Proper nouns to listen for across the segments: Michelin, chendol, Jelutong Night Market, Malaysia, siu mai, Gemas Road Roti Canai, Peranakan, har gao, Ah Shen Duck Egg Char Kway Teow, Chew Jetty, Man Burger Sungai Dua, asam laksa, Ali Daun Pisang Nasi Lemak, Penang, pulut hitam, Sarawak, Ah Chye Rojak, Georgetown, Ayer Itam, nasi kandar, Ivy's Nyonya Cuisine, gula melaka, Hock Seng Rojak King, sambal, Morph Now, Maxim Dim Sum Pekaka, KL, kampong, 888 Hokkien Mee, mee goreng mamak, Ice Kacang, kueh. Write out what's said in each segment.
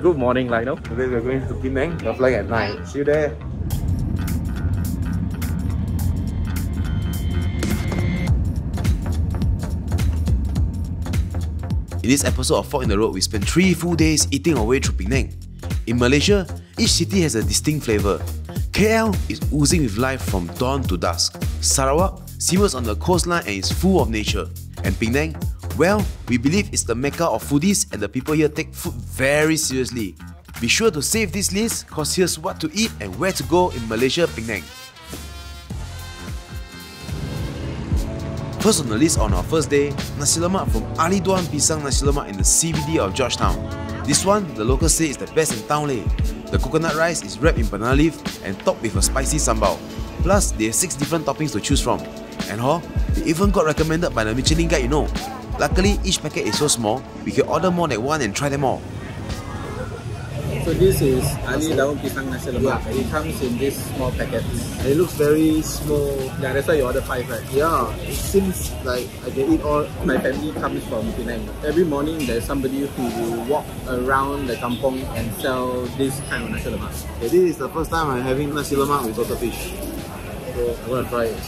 Good morning, Lionel. Today we are going to Penang. We are flying at 9. See you there. In this episode of Four in the Road, we spent 3 full days eating our way through Penang. In Malaysia, each city has a distinct flavour. KL is oozing with life from dawn to dusk. Sarawak simmers on the coastline and is full of nature. And Penang, well, we believe it's the mecca of foodies and the people here take food very seriously. Be sure to save this list, cause here's what to eat and where to go in Malaysia, Penang. First on the list on our first day, nasi lemak from Ali Daun Pisang Nasi Lemak in the CBD of Georgetown. This one, the locals say is the best in Town Leh. The coconut rice is wrapped in banana leaf and topped with a spicy sambal. Plus, they have 6 different toppings to choose from. And ho, they even got recommended by the Michelin guide, you know. Luckily, each packet is so small, we can order more than one and try them all. So this is Ali Daun Pisang Nasi Lemak. It comes in these small packets. It looks very small. Yeah, that's why you order 5, right? Yeah. It seems like I can eat all. My family comes from Penang. Every morning there's somebody who will walk around the kampong and sell this kind of nasi lemak. Okay, this is the first time I'm having nasi lemak with salted fish. So I'm gonna try it.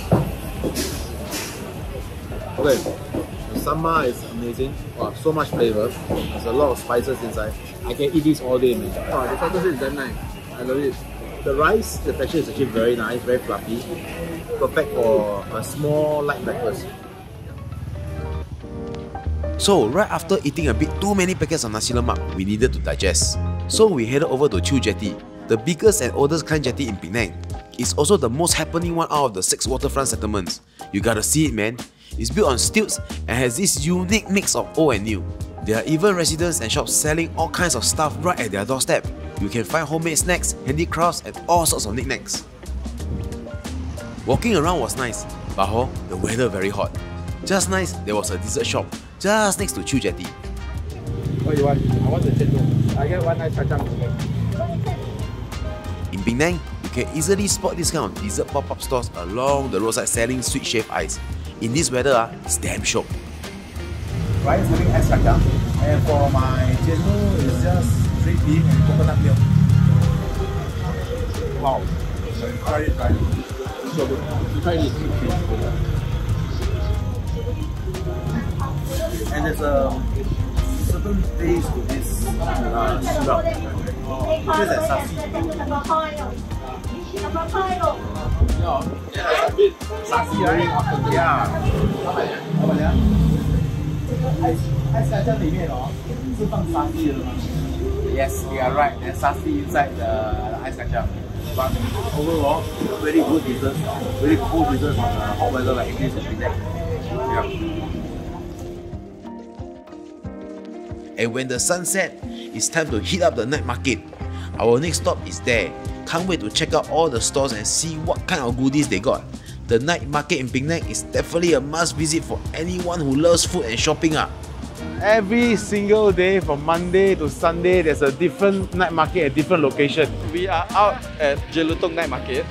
Okay. The sambal is amazing. Wow, so much flavor. There's a lot of spices inside. I can eat this all day, man. Oh, the salted fish is very nice. I love it. The rice, the texture is actually very nice, very fluffy. Perfect for a small, light breakfast. So, right after eating a bit too many packets of nasi lemak, we needed to digest. So we headed over to Chew Jetty, the biggest and oldest clam jetty in Penang. It's also the most happening one out of the 6 waterfront settlements. You gotta see it, man. It's built on stilts and has this unique mix of old and new. There are even residents and shops selling all kinds of stuff right at their doorstep. You can find homemade snacks, handicrafts and all sorts of knickknacks. Walking around was nice, but ho, the weather very hot. Just nice, there was a dessert shop just next to Chew Jetty. What do you want? I want the chendol. I get one nice kacang. In Penang, you can easily spot this kind of dessert pop-up stores along the roadside selling sweet shaved ice. In this weather, it's damn shock. Rice is having ice kacang, and for my chendol, it's just straight beef and coconut milk. Wow! Try it. It's so good. Try this. And there's a certain taste to this syrup. It tastes like sassy. Yeah, a bit sassy. Yeah. Yes, you are right. There's sassy inside the ice kacang. But overall, very good dessert, very cool dessert on the hot weather like this in Penang. Yeah. And when the sun set, it's time to hit up the night market. Our next stop is there. Can't wait to check out all the stores and see what kind of goodies they got. The night market in Penang is definitely a must visit for anyone who loves food and shopping. Every single day from Monday to Sunday, there's a different night market at different location. We are out at Jelutong Night Market.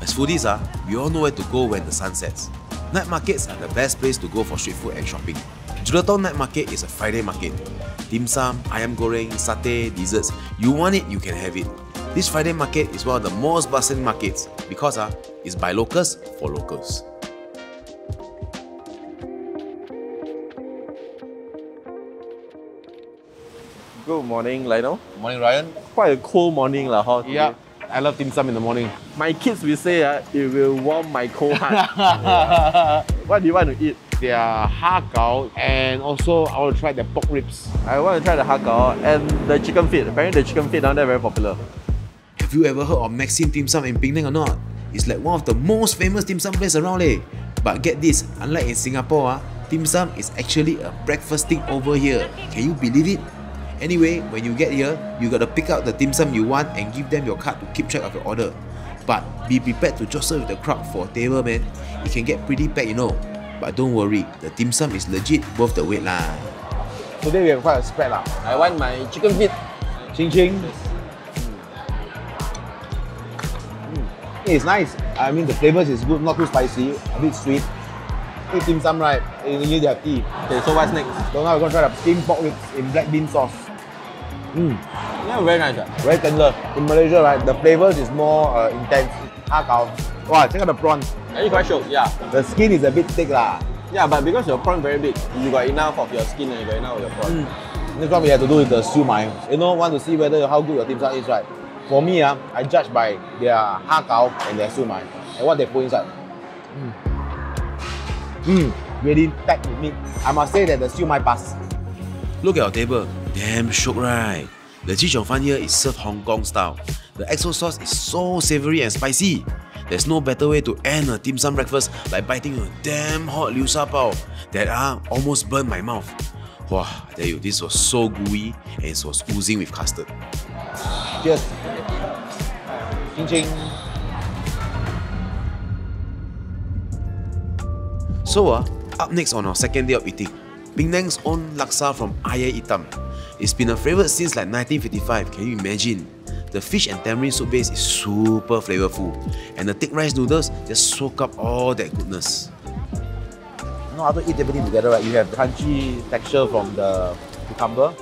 As foodies, we all know where to go when the sun sets. Night markets are the best place to go for street food and shopping. Jelutong Night Market is a Friday market. Dim sum, ayam goreng, satay, desserts, you want it, you can have it. This Friday market is one of the most bustling markets because it's by locals for locals. Good morning, Lionel. Good morning, Ryan. Quite a cold morning, lah. Yeah, I love dim sum in the morning. My kids will say it will warm my cold heart. Yeah. What do you want to eat? There are har gao, and also I want to try the pork ribs. I want to try the har gao and the chicken feet. Apparently, the chicken feet down there very popular. Have you ever heard of Maxim Dim Sum in Penang or not? It's like one of the most famous dim sum places around Leh. But get this, unlike in Singapore, dim sum is actually a breakfast thing over here. Can you believe it? Anyway, when you get here, you gotta pick out the dim sum you want and give them your card to keep track of your order. But be prepared to jostle with the crowd for a table, man. It can get pretty packed, you know. But don't worry, the dim sum is legit worth the wait, lah. Today we have quite a spread, lah. I want my chicken feet. Ching ching. It's nice. I mean, the flavors is good, not too spicy, a bit sweet. Eat dim sum, right? You need to have tea. Okay, so what's next? So now we're gonna try the steamed pork ribs in black bean sauce. Yeah, very nice. Very tender. In Malaysia, right, the flavors is more intense. Wow, check out the prawn. It's quite short, yeah. The skin is a bit thick lah. Yeah, but because your prawn very big, you got enough of your skin and you got enough of your prawn. Next one we have to do is the siu mai. You know, want to see whether how good your dim sum is, right? For me, I judge by their har gao and their siu mai and what they put inside. Really packed with meat. I must say that the siu mai pass. Look at our table. Damn shook, right? The chee cheong fan here is served Hong Kong style. The XO sauce is so savoury and spicy. There's no better way to end a dim sum breakfast like biting a damn hot liu sha bao that almost burned my mouth. Wow, I tell you, this was so gooey and it was oozing with custard. Cheers. Ching ching. So up next on our second day of eating, Penang's own laksa from Ayer Itam. It's been a favourite since like 1955, can you imagine? The fish and tamarind soup base is super flavourful, and the thick rice noodles just soak up all that goodness. You know, after eat everything together, right? You have the crunchy texture from the cucumber.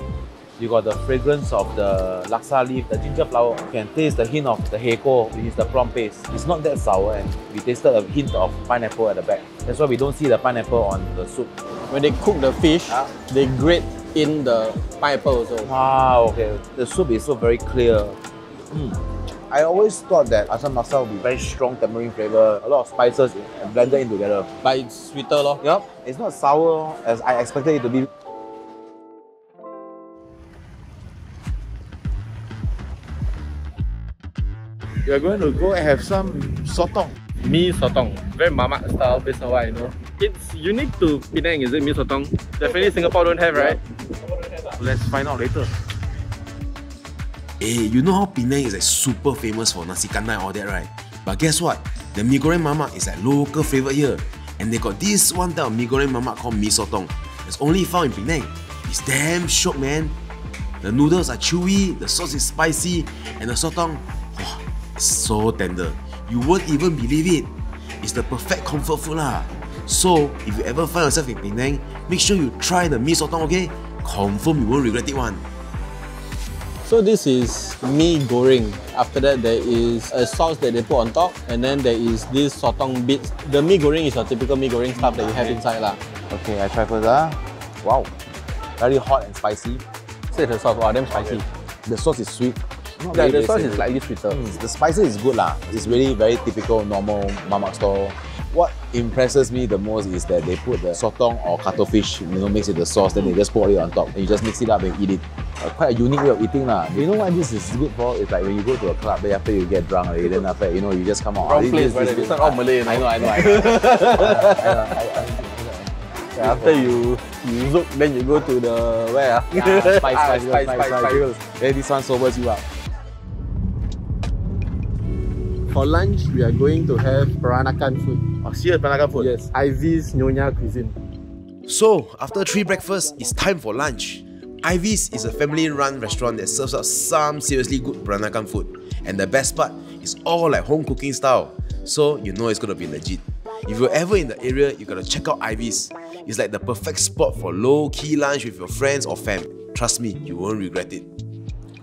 You got the fragrance of the laksa leaf, the ginger flower. You can taste the hint of the heko, which is the prawn paste. It's not that sour, and we tasted a hint of pineapple at the back. That's why we don't see the pineapple on the soup. When they cook the fish, they grate in the pineapple also. Ah, okay. The soup is so very clear. I always thought that asam laksa would be very strong tamarind flavour, a lot of spices and blended in together. But it's sweeter lor. Yep. It's not sour as I expected it to be. We are going to go and have some sotong. Mee sotong. Very mamak style based on what I know. It's unique to Penang, is it, mee sotong? Definitely Singapore don't have, right? Singapore don't have that. Let's find out later. Hey, you know how Penang is like super famous for nasi kandar and all that, right? But guess what? The mee goreng mamak is like local favourite here. And they got this one type of mee goreng mamak called mee sotong. It's only found in Penang. It's damn shiok, man. The noodles are chewy, the sauce is spicy, and the sotong, oh, it's so tender. You won't even believe it. It's the perfect comfort food lah. So, if you ever find yourself in Penang, make sure you try the mee sotong, okay? Confirm you won't regret it one. So this is mee goreng. After that, there is a sauce that they put on top, and then there is this sotong bits. The mee goreng is your typical mee goreng stuff that you have inside lah. Okay, I try first lah. Wow, very hot and spicy. Say the sauce, wow, damn spicy. The sauce is sweet. Yeah, the sauce is slightly sweeter. The spices is good lah. It's really very typical normal mamak store. What impresses me the most is that they put the sotong or cuttlefish, you know, mix it with the sauce, then they just pour it on top, and you just mix it up and eat it. Quite a unique way of eating lah. You know what this is good for? It's like when you go to a club, then after you get drunk, then after you know you just come out. Wrong place, brother. It's not all Malay. I know. After you zook, then you go to the where? Spice. Then this one sobers you up. For lunch, we are going to have Peranakan food. Oh, serious Peranakan food? Yes, Ivy's Nyonya Cuisine. So, after three breakfasts, it's time for lunch. Ivy's is a family-run restaurant that serves up some seriously good Peranakan food. And the best part is all like home cooking style. So, you know it's gonna be legit. If you're ever in the area, you gotta check out Ivy's. It's like the perfect spot for low-key lunch with your friends or fam. Trust me, you won't regret it.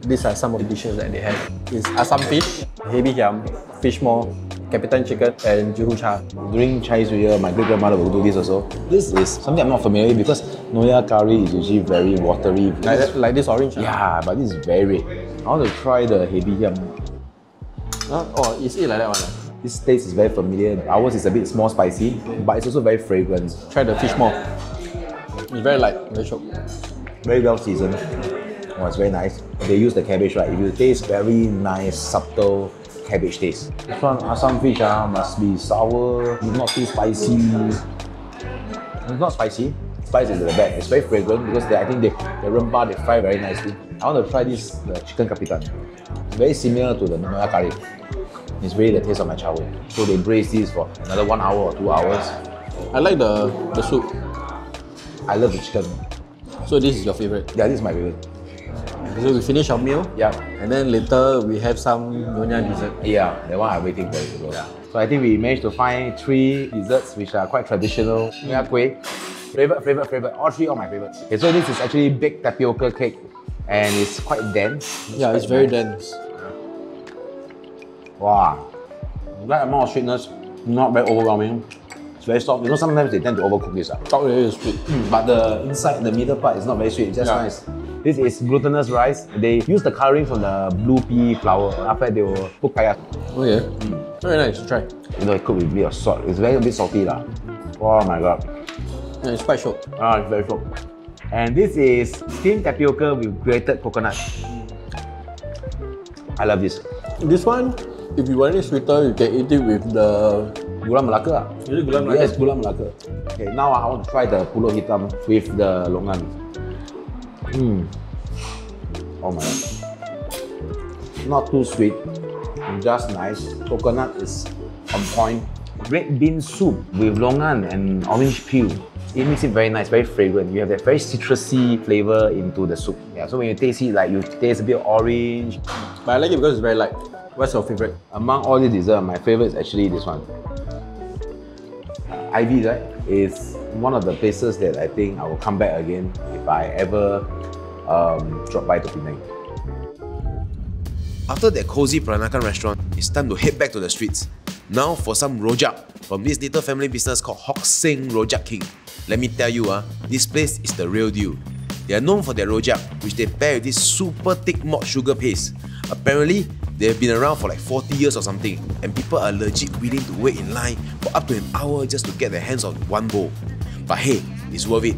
These are some of the dishes that they have. It's asam fish, hebi hiam, fish maw, capitan chicken, and juhu cha. During Chinese New Year, my great-grandmother will do this also. This is something I'm not familiar with because Nonya curry is usually very watery. Like this orange? Yeah, but this is very red. I want to try the hebi hiam. Oh, is it like that one? This taste is very familiar. Ours is a bit more spicy, but it's also very fragrant. Try the fish maw. It's very light, very short. Very well seasoned. Oh, it's very nice. They use the cabbage, right? If you taste very nice, subtle cabbage taste. This one, asam fish must be sour, not too spicy. It's not spicy. Spice is at the back. It's very fragrant because they, I think the rempah, they fry very nicely. I want to try this chicken capitan. It's very similar to the Nyonya curry. It's really the taste of my childhood. So they braise this for another 1 hour or 2 hours. I like the soup. I love the chicken. So this is your favourite? Yeah, this is my favourite. So we finish our meal, and then later we have some Nyonya dessert. Yeah, that one I'm waiting for it to go. Yeah. So I think we managed to find three desserts which are quite traditional. Nyonya kueh, favourite, all three are my favourites. Okay, so this is actually baked tapioca cake. and it's quite dense. It's quite very dense. Yeah. Wow, that amount of sweetness, not very overwhelming. It's very soft. You know, sometimes they tend to overcook this. Top layer is sweet, but the inside, the middle part is not very sweet. It's just nice. This is glutinous rice. They use the colouring from the blue pea flour. After they will cook kaya. Oh yeah, very nice. Try. You know, it cooked with a bit of salt. It's very a bit salty lah. Oh my god. Yeah, it's quite short. Ah, it's very short. And this is steamed tapioca with grated coconut. I love this. This one, if you want it sweeter, you can eat it with the Gula Melaka. Is it Gula Melaka? Yes, Gula Melaka. Okay, now I want to try the pulut hitam with the longan. Oh my god. Not too sweet, just nice. Coconut is on point. Red bean soup with longan and orange peel. It makes it very nice, very fragrant. You have that very citrusy flavour into the soup. Yeah, so when you taste it, like you taste a bit of orange. But I like it because it's very light. What's your favourite? Among all the dessert, my favourite is actually this one. Ivy's, right? It's one of the places that I think I will come back again if I ever drop by to Penang. After that cozy Peranakan restaurant, it's time to head back to the streets. Now for some rojak from this little family business called Hock Seng Rojak King. Let me tell you, this place is the real deal. They are known for their rojak, which they pair with this super thick malt sugar paste. Apparently, they have been around for like 40 years or something, and people are legit willing to wait in line for up to an hour just to get their hands on one bowl. But hey, it's worth it.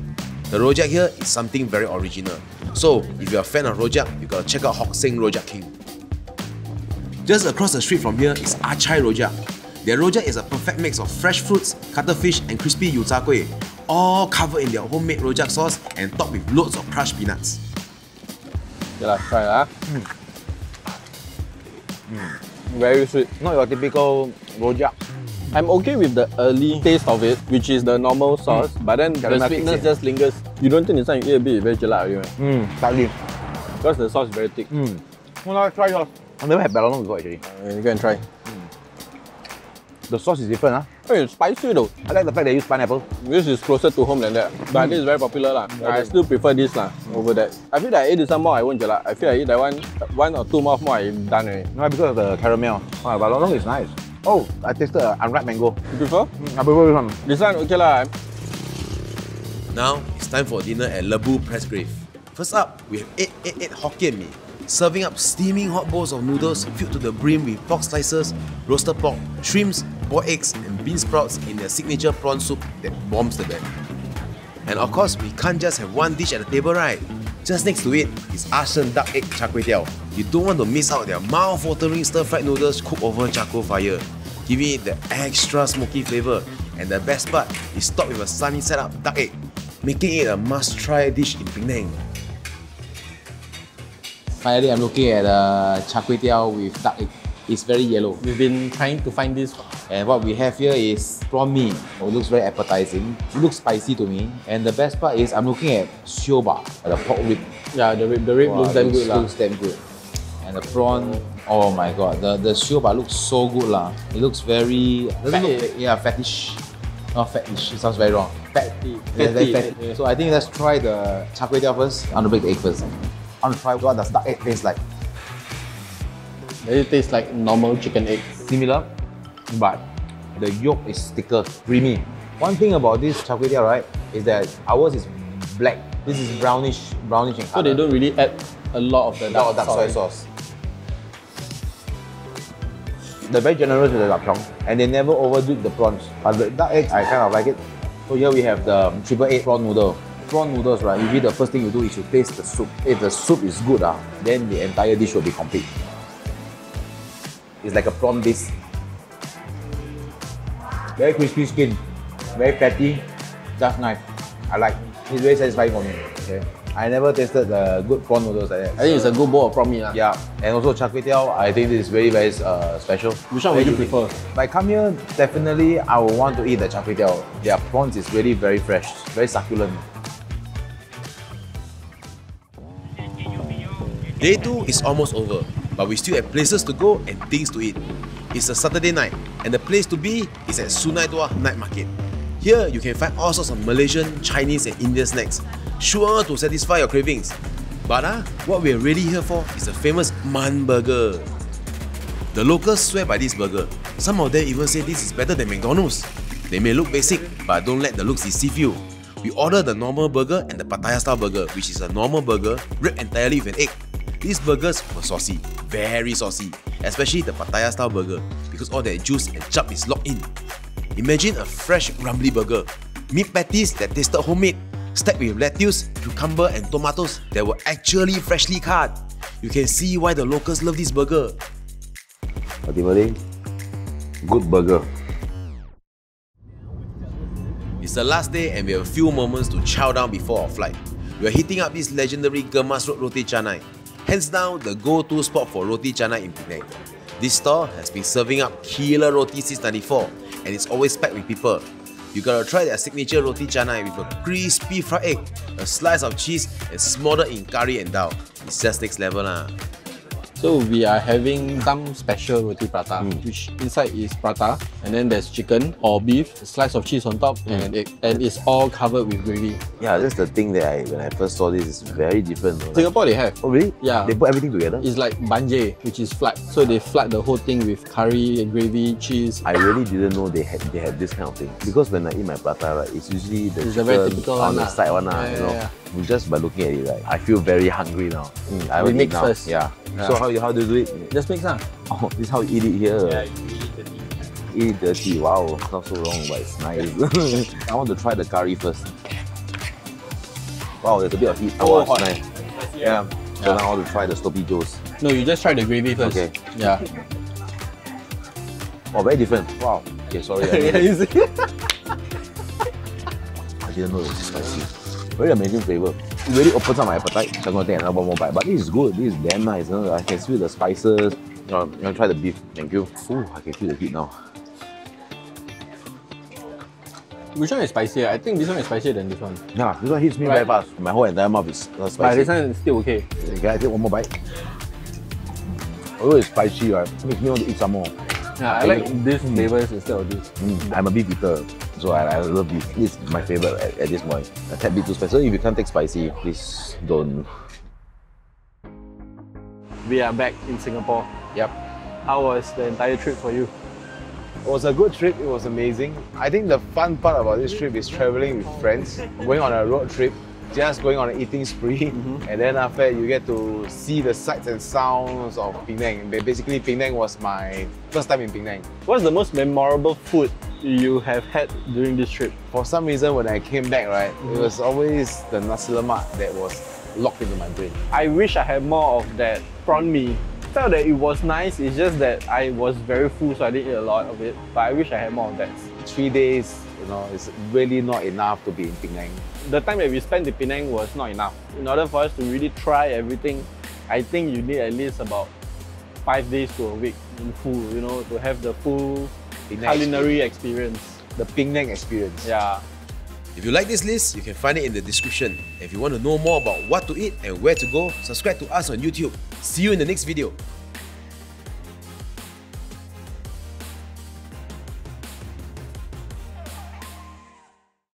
The rojak here is something very original. So, if you're a fan of rojak, you gotta check out Hock Seng Rojak King. Just across the street from here is Ah Chye Rojak. Their rojak is a perfect mix of fresh fruits, cuttlefish, and crispy yao cha kueh, all covered in their homemade rojak sauce and topped with loads of crushed peanuts. Yeah, let's try that. Very sweet. Not your typical rojak. I'm okay with the early taste of it, which is the normal sauce, but then the sweetness just lingers. You don't think it's time you eat a bit, it's very jelak already, right? Slightly. Because the sauce is very thick. Well, I'll try yours. I've never had balonong before actually. You can try. The sauce is different, Hey, it's spicy though. I like the fact they use pineapple. This is closer to home than that. But this is very popular lah. I still prefer this lah over that. I feel that I eat this one more, I won't jelak. I feel I eat that one or two mouth more, I'm done already. No, because of the caramel. Oh, but long is nice. Oh, I tasted unripe mango. You prefer? I prefer this one. This one okay lah. Now it's time for dinner at Lebu Presgrave. First up, we have 888 Hokkien Mee, serving up steaming hot bowls of noodles filled to the brim with pork slices, roasted pork, shrimps, boiled eggs and bean sprouts in their signature prawn soup that bombs the bed. And of course, we can't just have one dish at the table, right? Just next to it is Ah Shen Duck Egg Char Kway Teow. You don't want to miss out their mouth-watering stir-fried noodles cooked over charcoal fire, giving it the extra smoky flavour. And the best part is topped with a sunny side-up duck egg, making it a must-try dish in Penang. Finally, I'm looking at Char Kway Teow with duck egg. It's very yellow. We've been trying to find this. And what we have here is prawn mee. Oh, it looks very appetizing. It looks spicy to me. And the best part is I'm looking at sioba, the pork rib. Yeah, the rib looks damn good. Looks damn good. And the prawn, oh my god, the sioba looks so good lah. It looks very fattish. Not fattish. It sounds very wrong. Fatty. Fatty. So I think let's try the char kway teow first. I want to break the egg first. I want to try what the duck egg tastes like. It tastes like normal chicken egg. Similar, but the yolk is thicker, creamy. One thing about this char kway teow, right, is that ours is black. This is brownish in colour. So they don't really add a lot of the dark soy sauce. They're very generous with the lap chong, and they never overdo the prawns. But the duck egg, I kind of like it. So here we have the 888 prawn noodle. Prawn noodles, right, usually the first thing you do is you taste the soup. If the soup is good, then the entire dish will be complete. It's like a prawn base. Very crispy skin, very fatty, just nice. I like it. It's very satisfying for me. Okay. I never tasted the good prawn noodles like that. I think it's a good bowl of prawn meat. Yeah, and also char kway teow, I think this is very, very special. Which one would you prefer? If I come here, definitely I would want to eat the char kway teow. Their prawns is really very fresh, very succulent. Day 2 is almost over, but we still have places to go and things to eat. It's a Saturday night, and the place to be is at Sungai Dua Night Market. Here, you can find all sorts of Malaysian, Chinese and Indian snacks, sure to satisfy your cravings. But what we're really here for is the famous Man Burger. The locals swear by this burger. Some of them even say this is better than McDonald's. They may look basic, but don't let the looks deceive you. We order the normal burger and the Pattaya style burger, which is a normal burger wrapped entirely with an egg. These burgers were saucy, very saucy, especially the Pattaya style burger, because all that juice and chop is locked in. Imagine a fresh rumbly burger, meat patties that tasted homemade, stacked with lettuce, cucumber and tomatoes that were actually freshly cut. You can see why the locals love this burger. Ultimately, good burger. It's the last day and we have a few moments to chow down before our flight. We are hitting up this legendary Gemas Road Roti Canai, hands down the go-to spot for Roti Canai in Penang. This store has been serving up killer roti since '94 and it's always packed with people. You gotta try their signature roti canai with a crispy fried egg, a slice of cheese and smothered in curry and dal. It's just next level lah. So we are having some special roti prata, which inside is prata and then there's chicken or beef, a slice of cheese on top and an egg. And it's all covered with gravy. Yeah, that's the thing that when I first saw this, it's very different. Right? Singapore they have. Oh really? Yeah. They put everything together? It's like banje, which is flat. So they flat the whole thing with curry and gravy, cheese. I really didn't know they had this kind of thing. Because when I eat my prata, right, it's usually the chicken on the side one. Yeah, you know? Just by looking at it, right, I feel very hungry now. I will mix first. Yeah. So how do you do it? Just mix now. Oh, this is how you eat it here. Yeah, you eat dirty. Eat dirty. Wow, it's not so wrong, but it's nice. I want to try the curry first. Wow, there's a bit of heat. Oh, it's nice. Yeah. So now I want to try the Sloppy Joes. No, you just try the gravy first. Okay. Yeah. Oh, very different. Wow. Okay, sorry. I didn't know it was spicy. Very amazing flavor. It really opens up my appetite. I'm gonna take another one more bite. But this is good. This is damn nice. You know? I can feel the spices. I'm gonna try the beef. Thank you. Ooh, I can feel the heat now. Which one is spicier? I think this one is spicier than this one. Yeah, this one hits me very fast. My whole entire mouth is spicy. But this one is still okay. Can I take one more bite? Although it's spicy, right? It makes me want to eat some more. Yeah, I like this flavors instead of this. I'm a beef eater, so I love beef. This is my favorite at this point. A tad bit too spicy. So if you can't take spicy, please don't. We are back in Singapore. Yep. How was the entire trip for you? It was a good trip. It was amazing. I think the fun part about this trip is traveling with friends, going on a road trip, just going on an eating spree, and then after you get to see the sights and sounds of Penang. Basically, Penang was my first time in Penang. What's the most memorable food you have had during this trip? For some reason, when I came back, right, it was always the nasi lemak that was locked into my brain. I wish I had more of that prawn mee. I felt that it was nice, it's just that I was very full, so I didn't eat a lot of it. But I wish I had more of that. 3 days, you know, it's really not enough to be in Penang. The time that we spent in Penang was not enough. In order for us to really try everything, I think you need at least about 5 days to a week in full, you know, to have the full culinary experience. The Penang experience. Yeah. If you like this list, you can find it in the description. If you want to know more about what to eat and where to go, subscribe to us on YouTube. See you in the next video.